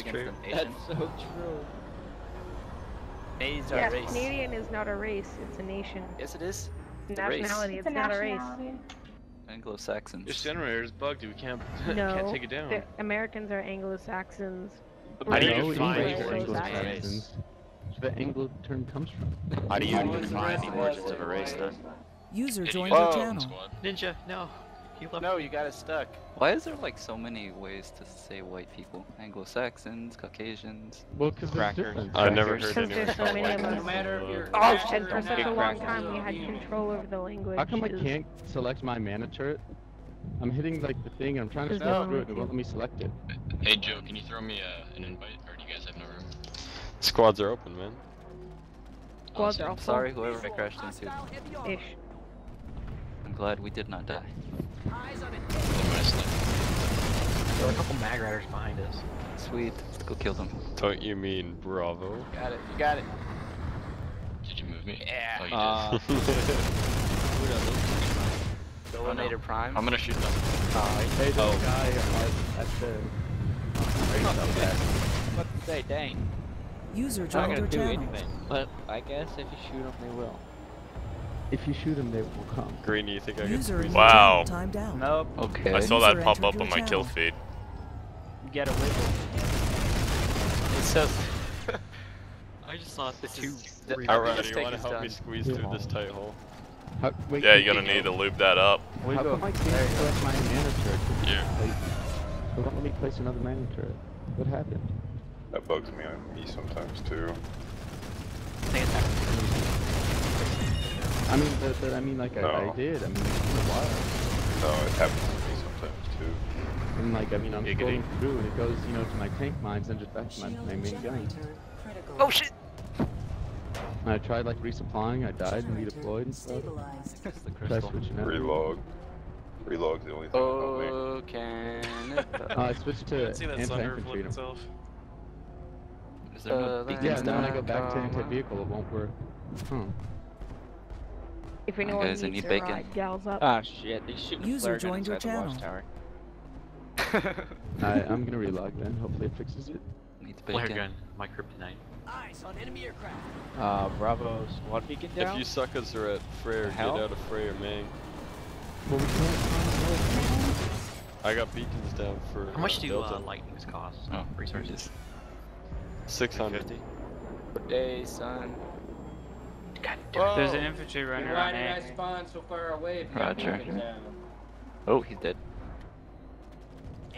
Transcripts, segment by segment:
against the nation. That's so true. Canadians are a race. Canadian is not a race, it's a nation. Yes, it is. It's nationality, it's not a race. Anglo-Saxons. This generator is bugged, we can't, can't take it down. Americans are Anglo-Saxons. How do you define the origins of a race? The Anglo term comes from. How do you define the origins of a race, though? User joined your channel. Ninja, no. No, you got it stuck. Why is there like so many ways to say white people? Anglo-Saxons, Caucasians, crackers. I've never heard anyone call white people. No matter if you're and for such a long time we had control over the language. How come I can't select my mana turret? I'm hitting like the thing and I'm trying to smash through it and it won't let me select it. Hey Joe, can you throw me an invite? Or do you guys have no room? Squads are open, man. Squads are open. I'm sorry whoever I crashed into. Ish. I'm glad we did not die. There are a couple mag riders behind us. Sweet, let's go kill them. Don't you mean bravo? You got it, you got it. Did you move me? Yeah. Oh, you did. Dominator Prime. I'm gonna shoot them. Oh, guy. That's the. What to say? Dang. User joined your channel. But I guess if you shoot them, they will. If you shoot them, they will come. Green, you think I can? Wow. Nope. Okay. I saw that pop up on my kill feed. Get a wiggle. It says. I just saw the two. Alright, you want to help me squeeze through this tight hole? Yeah, you're gonna need to lube that up. How come I can't select my mana turret? Yeah. Don't let me place another mana turret. What happened? That bugs me on me sometimes too. I think it's actually. I mean, like I did. I mean, it's been a while. No, it happens to me sometimes too. And like, I mean, I'm going through, and it goes, you know, to my tank mines and just back to my main gun. Oh shit! And I tried like resupplying, I died and redeployed and stuff. Try switching out. Relog. Relog's the only thing. Oh, I switched to anti-infantry. Yeah, and then when I go back to anti-vehicle, it won't work. Hmm. If we know guys, I need bacon. Ah, shit, they shouldn't have flared inside the watchtower. I'm gonna relog then, hopefully it fixes it. Need bacon. Flare gun, my kryptonite. Eyes on enemy aircraft. Bravo, squad beacon down. If you suckers are at Freyr, get out of Freyr, man. Well, we can't. I got beacons down for Delta. How much do lightnings cost? Oh, resources. 650. Good day, son. Whoa. There's an infantry runner on A. I spawned so far away. Roger. Oh, he's dead.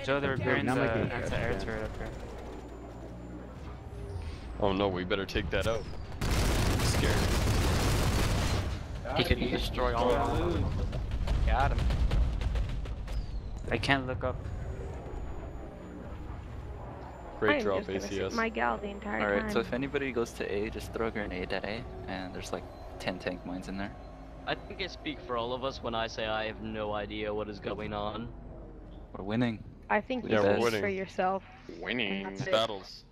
Joe, they're repairing that's an air turret up here. Oh no, we better take that out. I'm scared. He could destroy all of them. Got him. I can't look up. Great drop, ACS. My gal the entire time. Alright, so if anybody goes to A, just throw a grenade at A, and there's like 10 tank mines in there. I think I speak for all of us when I say I have no idea what is going on. We're winning. I think you speak for yourself. Winning. Battles.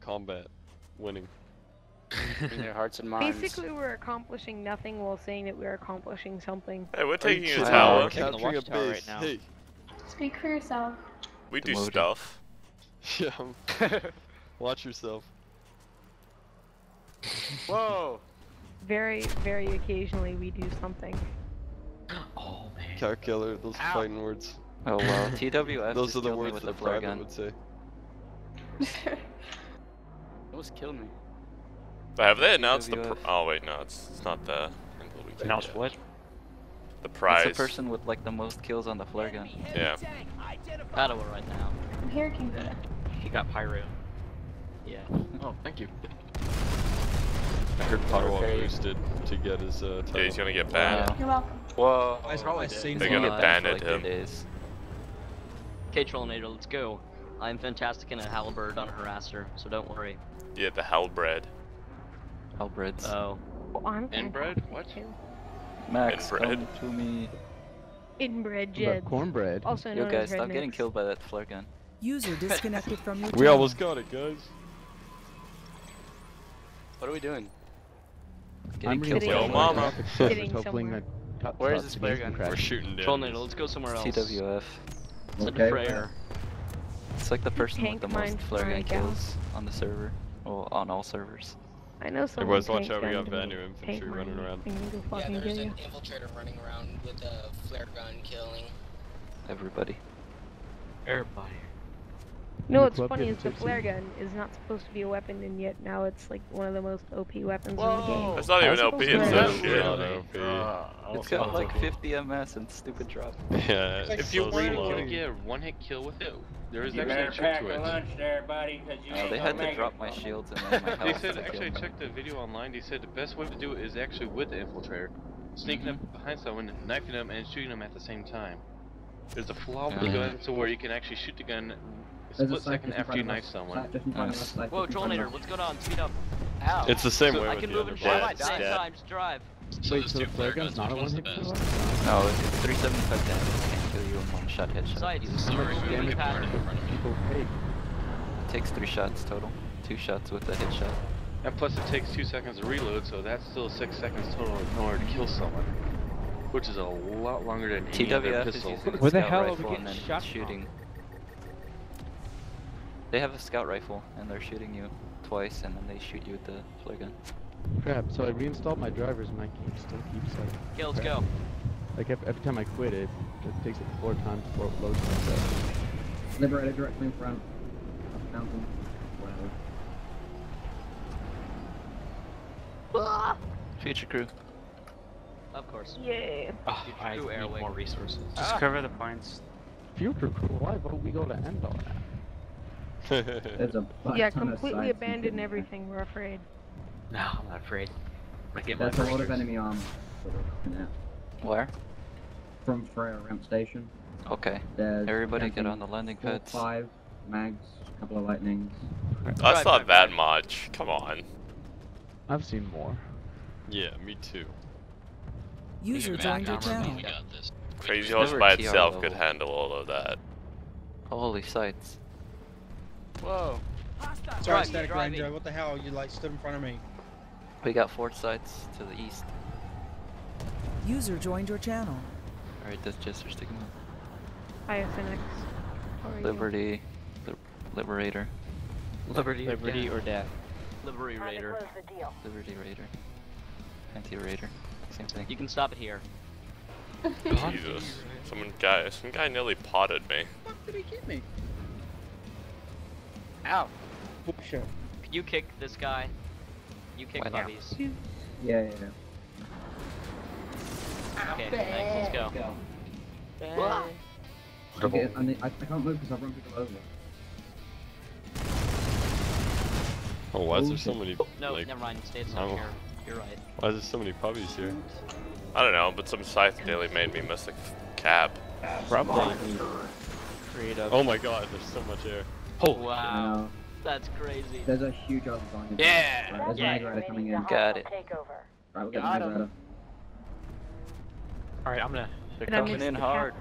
Combat. Winning. In their hearts and minds. Basically, we're accomplishing nothing while saying that we're accomplishing something. Hey, we're taking a tower. We're taking the watchtower right now. Hey. Speak for yourself. We do stuff. Yeah. Watch yourself. Whoa! Very, very occasionally we do something. Oh man. Car killer, those are fighting words. Oh wow. TWS. Those are the words that the private would say. Almost killed me. But have they announced the? Oh wait, no, it's not the. Announced what? The prize. It's the person with like the most kills on the flare gun. Yeah. Battle right now. I'm here, King. He got pyro. Yeah. Oh, thank you. I heard Pottawa boosted to get his title. Yeah, he's gonna get banned. You're welcome. Whoa. They're gonna ban him. Okay, Trollinator, let's go. I'm fantastic in a halberd on a harasser, so don't worry. Yeah, the halberd. Halberds. Oh. Well, I'm inbred? What? Max, come to me. Inbred Jed. Cornbread. Also known as Rednecks. Yo guys, stop getting killed by that flare gun. User disconnected from your We almost got it, guys. What are we doing? I'm getting killed. Yo, mama. Where is this flare gun? We're shooting, dude. Troll Needle, let's go somewhere else. CWF. It's a prayer. It's like the person with the most flare gun kills on the server. Well, on all servers. I know someone. Hey boys, watch out, we got Vanu infantry running around. Yeah, there's an infiltrator running around with a flare gun killing everybody. Everybody. No, what's funny is the flare gun is not supposed to be a weapon, and yet now it's like one of the most OP weapons in the game. That's not even OP, it's that shit. It's got like 50 MS and stupid drop. Yeah, if you weren't gonna get a one-hit kill with it, there is actually a trick to it. Oh, they had to drop my shields and then my health. They said, actually, I checked the video online, they said the best way to do it is actually with the infiltrator. Sneaking up behind someone, knifing them, and shooting them at the same time. There's a flaw with the gun to where you can actually shoot the gun split second after you knife someone. Nice. Whoa, Trollnator, what's going on? Speed up. Ow. It's the same way with the other blast. I can move in 9 times, drive. Wait, so the flare gun's not a one-hit kill? No, it's 375 damage. It can't kill you in one-shot headshot. It takes 3 shots total. 2 shots with a headshot. And plus it takes 2 seconds to reload, so that's still 6 seconds total in order to kill someone. Which is a lot longer than any other pistol. Where the hell are we getting shot from? They have a scout rifle, and they're shooting you twice, and then they shoot you with the flare gun. Crap, so I reinstalled my drivers, and my game still keeps like... Okay, let's go. Like, every time I quit it, it takes it 4 times before it loads myself. Liberated directly in front. Mountain. Whatever. Future crew. Of course. Yeah. Oh, I need more resources. Just cover the pines. Future crew? Why don't we go to end all that? Yeah, completely abandon everything, we're afraid. No, I'm not afraid. That's a lot of enemy arms that we're looking at. Where? From Freya ramp station. Okay. There's everybody get on the landing pads. 5 mags, a couple of lightnings. That's not that much, come on. I've seen more. Yeah, me too. User joined your channel. Crazy Horse by itself could handle all of that. Holy sights. Whoa. Sorry, Static Ranger, what the hell? You like stood in front of me. We got 4 sites to the east. User joined your channel. Alright, that's just for sticking up. ISNX. Liberty. Liberator. Liberty or death. Liberator. Liberty Raider. Anti-Raider. Same thing. You can stop it here. Jesus. Some guy nearly potted me. What the fuck did he get me? Ow! Sure. Can you kick this guy? You kick Bobby's. Yeah. Okay, thanks, let's go. Okay, I can't move because I've run people over. Oh, why is there so many... No, never mind, stay at some here. You're right. Why is there so many puppies here? I don't know, but some scythe daily made me miss a cab. Probably. Creative. Oh my god, there's so much air. Oh wow, no. That's crazy. There's a huge other going. Yeah, right, there's an aggressor coming in. Got it. Right, we got him. All right, I'm gonna. They're coming in hard.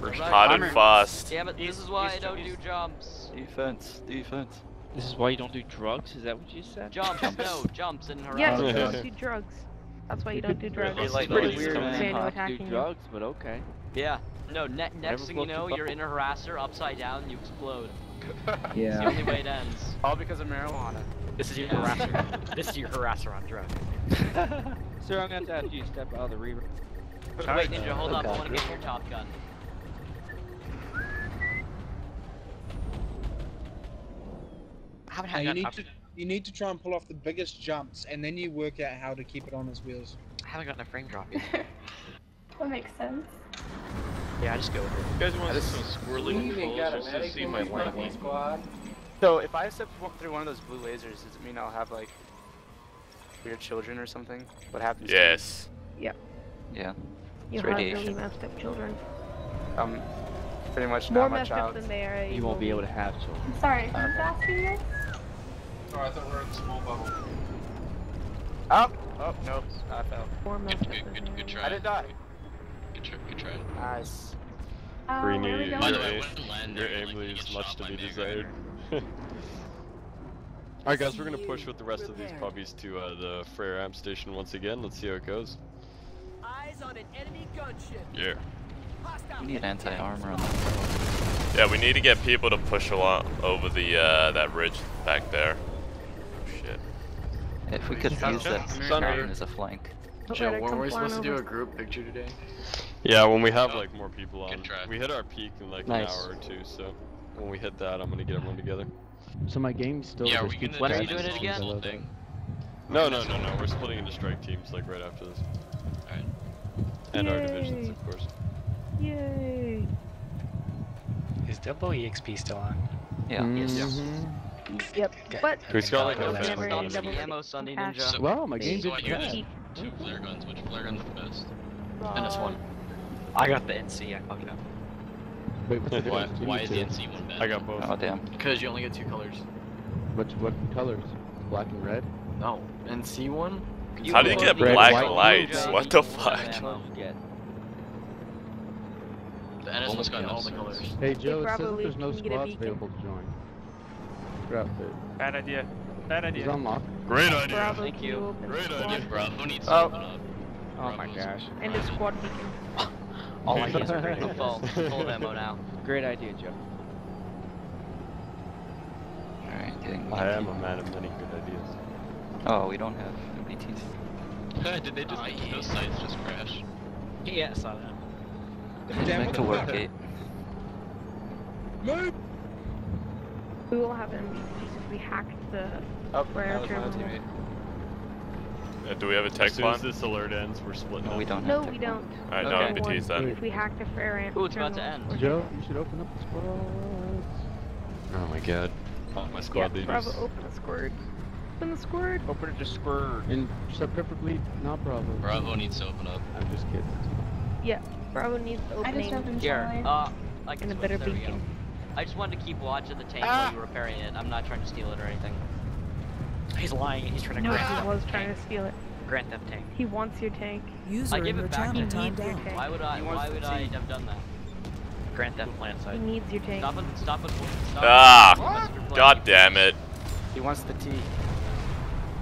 We're hot and fast. Damn it! This is why I don't do jumps. Defense. This is why you don't do drugs. Is that what you said? Jumps, no jumps in horizon. Yeah, you don't do drugs. That's why you don't do drugs. It's pretty weird. You do drugs, but okay. Yeah. No. Next thing you know, you're in a harasser, upside down, and you explode. Yeah. It's the only way it ends. All because of marijuana. This is your harasser. This is your harasser on drugs. Sir, I'm going to have you step out of the reaver. Wait, Ninja, hold up. I want to get your top gun. You need to try and pull off the biggest jumps, and then you work out how to keep it on its wheels. I haven't gotten a frame drop yet. That makes sense. Yeah, I just go with it. You guys want to see some swirling controls just to see my lightning squad? So, if I step through one of those blue lasers, does it mean I'll have, like, weird children or something? What happens to me? Yep. Yeah. It's radiation. You'll have really messed up children. Pretty much not my child. You won't be able to have children. I'm sorry, who's asking this? Sorry, I thought we were in a small bubble. Oh! Oh, nope. I fell. Good try. I didn't die. Good try. Nice. Your aim leaves much to be desired. Alright guys, we're gonna push with the rest of these puppies to the Freyr amp station once again. Let's see how it goes. Eyes on an enemy gunship. Yeah. We need anti-armor on that. Yeah, we need to get people to push along over the that ridge back there. Oh, shit. If we could use that mountain as a flank. Joe, weren't we supposed to do a group picture today? Yeah, when we have like more people on. We hit our peak in like an hour or two, so when we hit that, I'm gonna get everyone together. So my game's still. Yeah, when are you doing it again? No. We're splitting into strike teams like right after this. Alright. And our divisions, of course. Yay! Is double EXP still on? Yeah. Yes. But wow, my game did good. Two flare guns. Which flare gun's the best? NS1. I got the NC. I fucked up. Wait, why is the NC one bad? I got both. Oh damn. Because you only get two colors. What colors? Black and red? No. NC one. How do you get black lights? What the fuck? The NS1's got all the colors. Hey Joe, it says there's no squads available to join. Grab it. Bad idea. Bad idea. Great idea. Bravo, thank you. Great idea. Bravo needs oh my gosh. And the squad beacon. All I need is a full ammo now. Great idea, Joe. Alright, getting I am a man of many good ideas. Oh, we don't have MBTs. Did they just those sites just crash? Yeah, I saw that. Damn, to work gate. Move! We will have MBTs if we hack the teammate. Yeah, do we have a tech plan? As soon as this alert ends, we're splitting up. No, we don't. Alright, okay. No MBTs then. If we hack the fair amp. Ooh, it's about to end. Joe, you should open up the squad. Oh my god. Oh, my squad leaders. Bravo, open the squad. Open the squad. Open it to squirt. And so preferably not Bravo. Bravo needs to open up. I'm just kidding. Yeah. Bravo needs the opening. Like in a better beacon. I just wanted to keep watch of the tank while you were repairing it. I'm not trying to steal it or anything. He's lying. He's trying to steal it. Grant them tank. He wants your tank. I give it back in time. Why would I have done that? Grant them plant side. He needs your tank. Stop it. Ah! God damn it! He wants the T.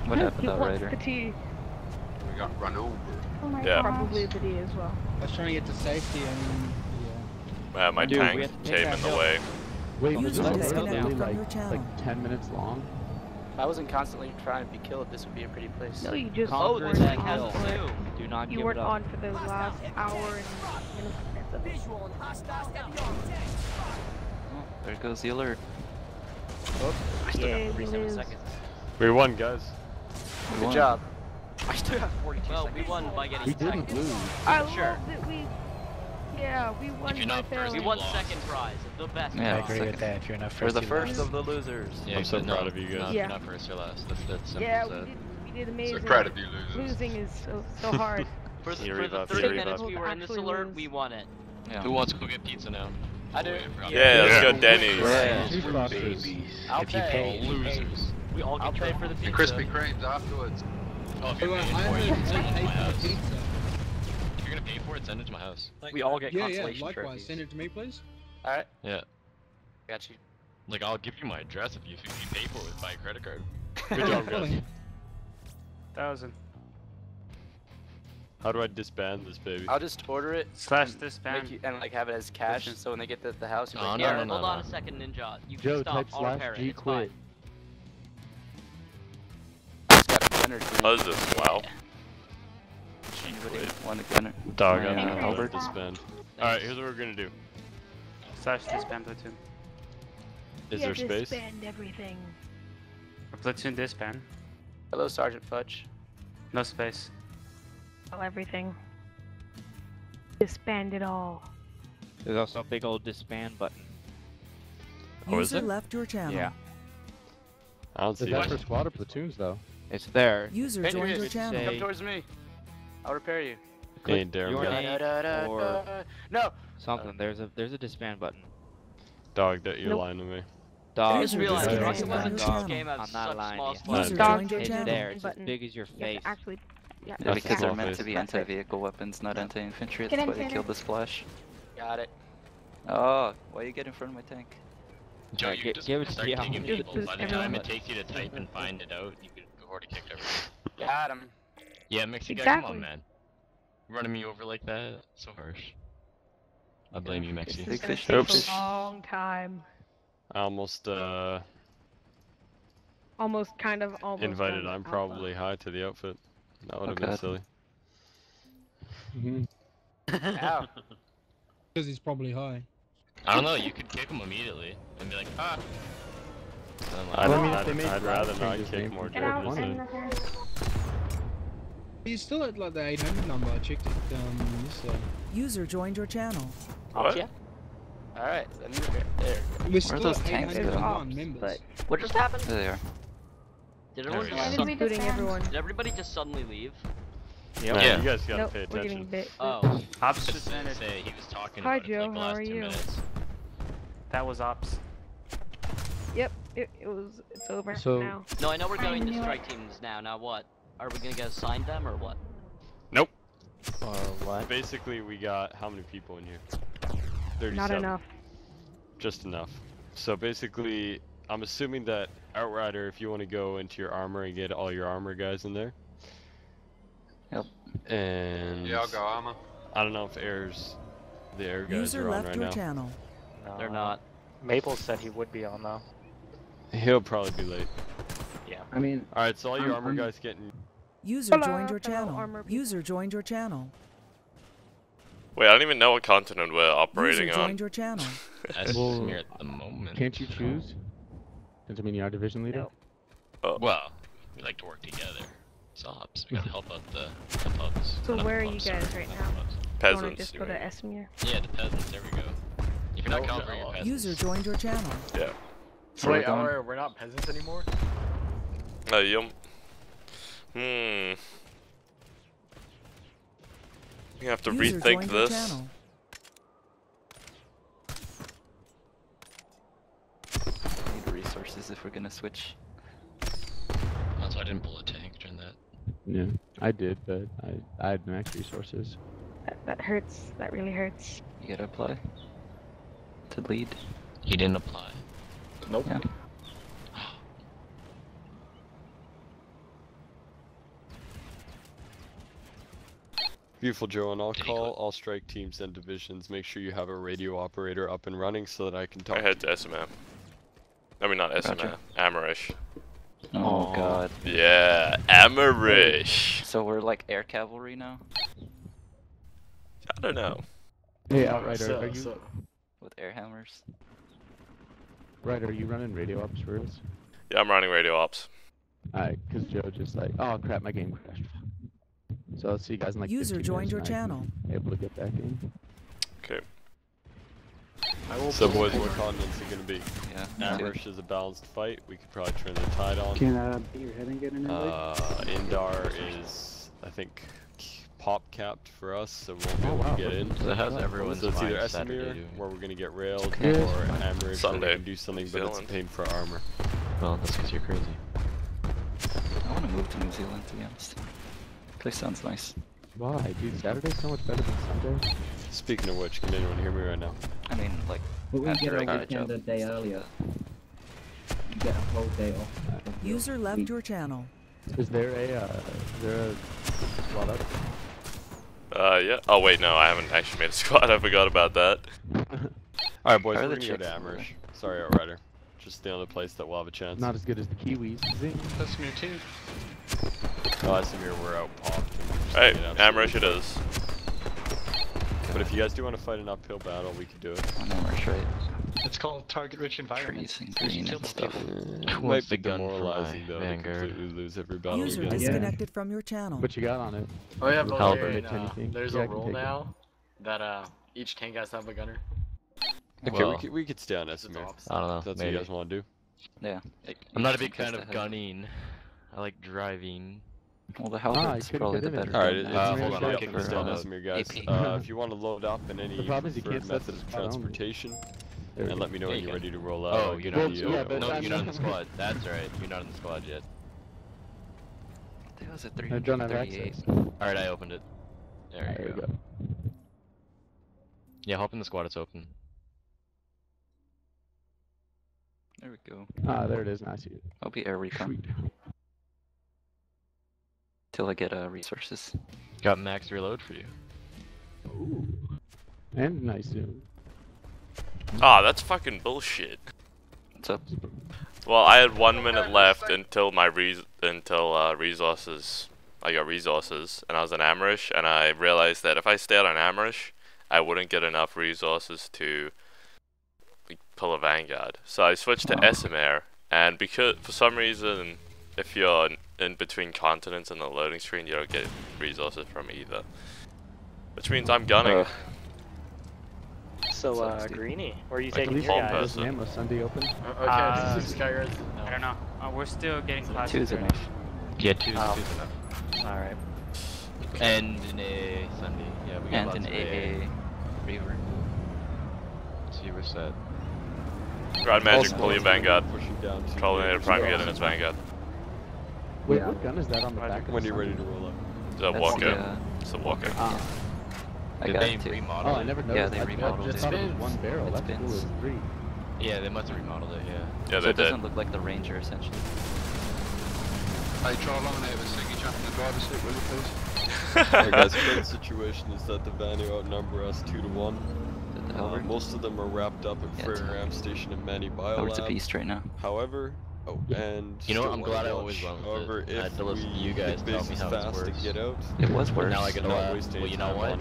What happened to Raider? He wants the T. We got run over. Oh my god. Probably the D as well. I was trying to get to safety and. Yeah. My tank came in the way. Wait, was this really like 10 minutes long? If I wasn't constantly trying to be killed, this would be a pretty place. No, you just weren't on for it. Do not give it up. You weren't on for the last hour and minutes. Oh, there goes the alert. Oh, I still have 37 seconds. We won, guys. Good job. I still have 42 seconds. We won by getting second. We didn't lose. I'm sure. Yeah, we won. If you're not first, we won second prize. The best. Yeah, I agree with that. If you're not first, we're the first of the losers. Yeah, I'm so proud of you guys. If you're not first, you're last. That's yeah, we did amazing. So proud of you losers. Losing is so hard. For the 30 minutes we were in this alert, we won it. Who wants to go get pizza now? I do. Yeah, let's go Denny's. Yeah. Babies. If you pay, losers. We all get paid for the pizza. And Krispy Kremes afterwards. Oh, if you're paying for it, send it to my house. If you're gonna pay for it, send it to my house. We all get consolation trophies. Yeah, likewise. Send it to me, please. Alright. Yeah. Got you. Like, I'll give you my address if you pay for it by a credit card. Good job, guys. 1,000. How do I disband this baby? I'll just order it. / disband. And like have it as cash, so when they get to the house, you're like, yeah, hold on a second, Ninja. You can stop, I'll repair it. It's fine. Does this wow? Dog, I'm gonna help her disband. Alright, here's what we're gonna do. / disband platoon. Is there space? Disband everything. A platoon disband. Hello, Sergeant Fudge. No space. Everything. Disband it all. There's also a big old disband button. Oh, is it? Left your channel. Yeah. I don't see that for squad or platoons though. It's there. User joined your channel. Come towards me. I'll repair you. Click your name or something. There's a disband button. Dog, that you're lying to me. Dog, I just realized it wasn't Dog's game. I'm not lying. It's there. It's as big as your face. Actually, yeah. Because they're meant to be anti-vehicle weapons, not anti-infantry. That's why they killed this flash. Got it. Oh, why you get in front of my tank? Joe, you just start taking people. By the time it takes you to type and find it out, you can. Already kicked everything. Got him. Yeah, Mexican guy, come on, man. Running me over like that, so harsh. I blame you, Maxi. It's gonna take Oops. A long time. I almost, Almost invited I'm probably high to the outfit. That would have been silly. Ow. Because he's probably high. I don't know, you could kick him immediately and be like, ah! I'd rather not kick more Jordan. He's still at like the 800 number, I checked it this side. User joined your channel. What? Yeah. Alright, then there. Where are those tanks going? Like, what just happened? There they are. Did everybody just suddenly leave? Yep. Yeah, you guys gotta pay attention. Oh, Ops just gonna say he was talking about Joe, like last 2 minutes. That was Ops. Yep, it's over now. No, I know we're going to strike teams now, now what? Are we gonna go assign them or what? Nope. Or what? Basically we got how many people in here? 37. Not enough. Just enough. So basically, I'm assuming that Outrider, if you want to go into your armor and get all your armor guys in there. Yep. And yeah, I'll go armor. I don't know if the air guys User are on left right your now. Channel. They're not. Maple said he would be on though. He'll probably be late. Yeah. I mean. All right, so all your armor guys getting. User joined your channel. User joined your channel. Wait, I don't even know what continent we're operating on. Joined your channel. That's Esamir at the moment. Can't you choose? Does it mean you are division leader? No. Well, we like to work together. It's Ops. We gotta help out the pubs. So where are you guys right now? Peasants. You wanna just go to Esamir? Yeah, the peasants. There we go. If you're not covering your peasants. User joined your channel. Yeah. So wait, we're not peasants anymore? No, you have to rethink this. We need resources if we're gonna switch. Also, I didn't pull a tank during that. Yeah, I did, but I had max resources. That hurts. That really hurts. You gotta apply to lead. He didn't apply. Nope. Yeah. Beautiful, Joe, and I'll call all strike teams and divisions. Make sure you have a radio operator up and running so that I can talk. I head to Esamir. I mean, not Esamir. Amerish. Oh, God. Yeah, Amerish. So we're like air cavalry now? I don't know. Hey, Outrider, are you... With air hammers? Right, are you running radio ops for us? Yeah, I'm running radio ops. Alright, because Joe just like, oh crap, my game crashed. So I'll see you guys in like 15 minutes. User joined your channel. Able to get back in. Okay. So boys, what continents are gonna be? Yeah. Amerish is a balanced fight. We could probably turn the tide on. Can I beat your head and get in? Indar is, I think, pop capped for us, so we won't be able to get in. So how's everyone? So it's either Esamir, where we're gonna get railed, or Amerish, Sunday. Where we can do something, but it's a pain for armor. Well, that's because you're crazy. I want to move to New Zealand, to be honest. Place sounds nice. Why, dude? Saturday's so much better than Sunday. Speaking of which, can anyone hear me right now? I mean, like, after I got a job. The day earlier. You get a whole day off. User left your channel. Is there a squad up? Yeah. Oh wait, no, I haven't actually made a squad. I forgot about that. All right, boys, we're gonna go to Amerish. Sorry, Outrider. Just the other place that we'll have a chance. Not as good as the Kiwis. Zing. That's me too. Esamir, we're out popped. Hey, Amerish it is. But if you guys do want to fight an uphill battle, we can do it. On Amerish, right? It's called target-rich environments. Green and stuff. Who might be demoralizing though? Completely lose every battle. User disconnected from your channel. What you got on it? Oh yeah, Bulgarian. There's a rule now that each tank has to have a gunner. Okay, we could stay on Esamir. I don't know. That's what you guys want to do. Yeah. I'm not a big fan of gunning. I like driving. Well, the Halbert's probably the better. Alright, hold on, I'll kick this down, Esamir, guys. If you want to load up in any preferred method of transportation, and let me know when you're ready to roll out. Oh, you're not in the squad. That's right, you're not in the squad yet. That was a 338. Alright, I opened it. There you go. Yeah, hop in the squad, it's open. There we go. Ah, there it is, nice. I'll be air recon. Till I get resources. Got max reload for you. Ooh. And nice zoom. Ah, that's fucking bullshit. What's up? Well, I had 1 minute left until my resources. I got resources, and I was on Amerish, and I realized that if I stayed on Amerish, I wouldn't get enough resources to pull a Vanguard. So I switched to Esamir, and because for some reason, if you're in between continents and the loading screen, you don't get resources from either. Which means I'm gunning. So Greeny, where are you taking your guys? Sunday open? Okay, I don't know. We're still getting classes. Two's enough. Yeah, two's enough. Alright. And an AA Sunday. Yeah, we got lots of AA. Reaver. So you were set. Rod Magic, pull your Vanguard. Probably need a prime get in his Vanguard. Wait, what gun is that on the back? When you're ready to roll up. It's a Walker. It's a Walker. I got it too. Oh, I never noticed. Yeah, they remodeled it. Just one barrel. That's cool as three. Yeah, they must have remodeled it, yeah. Yeah, they did. So it doesn't look like the Ranger, essentially. Hey, try along there with Siggy jump in the driver's seat, will you please? Hey guys, current situation is that the Vanny outnumber us 2 to 1. Most of them are wrapped up at Fairham Station and Manny Bio. Oh, it's a beast right now. However, and you know what? I'm glad I always went with it. I had to listen to you guys tell me how it's worse. To get out, it was worse. Now I can always well, you know what?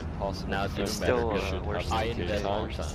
Now it's even better. I invested more time.